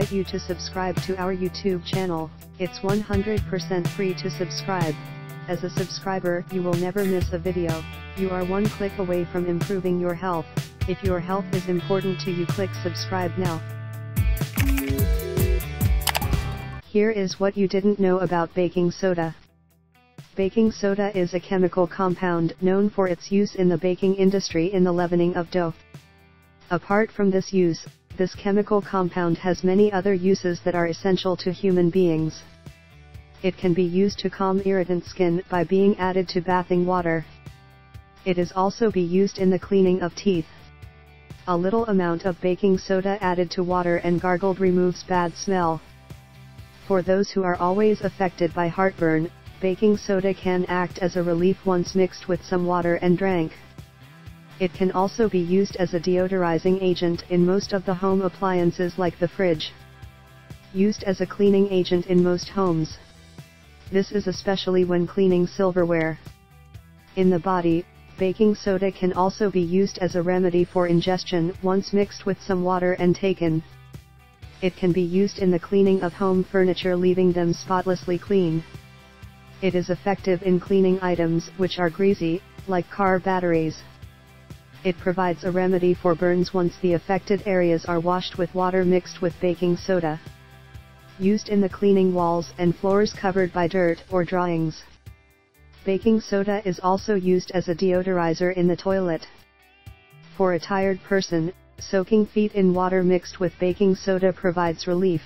invite you to subscribe to our YouTube channel. It's 100% free to subscribe. As a subscriber, you will never miss a video. You are one click away from improving your health. If your health is important to you, click subscribe now. Here is what you didn't know about baking soda. Baking soda is a chemical compound known for its use in the baking industry in the leavening of dough. Apart from this use, this chemical compound has many other uses that are essential to human beings. It can be used to calm irritant skin by being added to bathing water. It is also be used in the cleaning of teeth. A little amount of baking soda added to water and gargled removes bad smell. For those who are always affected by heartburn, baking soda can act as a relief once mixed with some water and drank. It can also be used as a deodorizing agent in most of the home appliances like the fridge. Used as a cleaning agent in most homes. This is especially when cleaning silverware. In the body, baking soda can also be used as a remedy for ingestion once mixed with some water and taken. It can be used in the cleaning of home furniture, leaving them spotlessly clean. It is effective in cleaning items which are greasy, like car batteries. It provides a remedy for burns once the affected areas are washed with water mixed with baking soda. Used in the cleaning walls and floors covered by dirt or drawings. Baking soda is also used as a deodorizer in the toilet. For a tired person, soaking feet in water mixed with baking soda provides relief.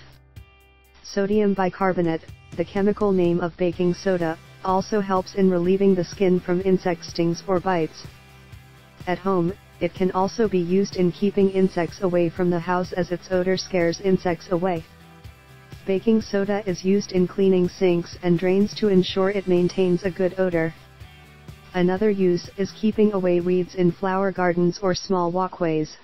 Sodium bicarbonate, the chemical name of baking soda, also helps in relieving the skin from insect stings or bites. At home, it can also be used in keeping insects away from the house as its odor scares insects away. Baking soda is used in cleaning sinks and drains to ensure it maintains a good odor. Another use is keeping away weeds in flower gardens or small walkways.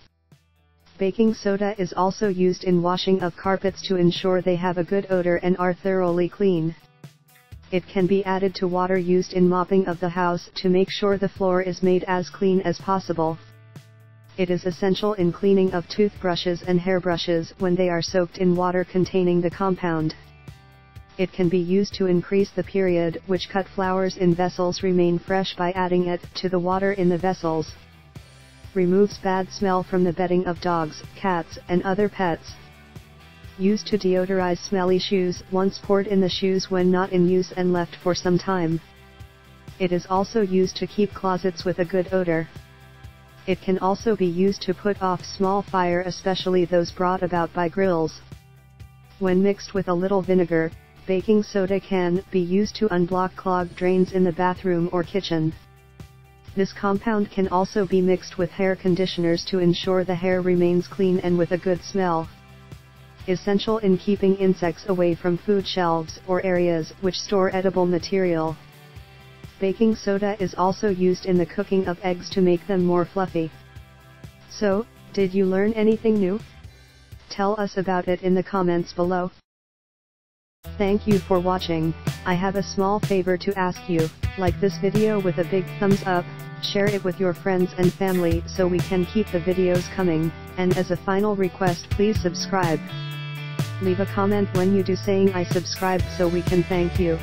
Baking soda is also used in washing of carpets to ensure they have a good odor and are thoroughly clean. It can be added to water used in mopping of the house to make sure the floor is made as clean as possible. It is essential in cleaning of toothbrushes and hairbrushes when they are soaked in water containing the compound. It can be used to increase the period which cut flowers in vessels remain fresh by adding it to the water in the vessels. Removes bad smell from the bedding of dogs, cats, and other pets. Used to deodorize smelly shoes once poured in the shoes when not in use and left for some time. It is also used to keep closets with a good odor. It can also be used to put off small fire, especially those brought about by grills. When mixed with a little vinegar, baking soda can be used to unblock clogged drains in the bathroom or kitchen. This compound can also be mixed with hair conditioners to ensure the hair remains clean and with a good smell. Essential in keeping insects away from food shelves or areas which store edible material. Baking soda is also used in the cooking of eggs to make them more fluffy. So, did you learn anything new? Tell us about it in the comments below. Thank you for watching. I have a small favor to ask you. Like this video with a big thumbs up, share it with your friends and family so we can keep the videos coming, and as a final request, please subscribe. Leave a comment when you do saying I subscribed so we can thank you.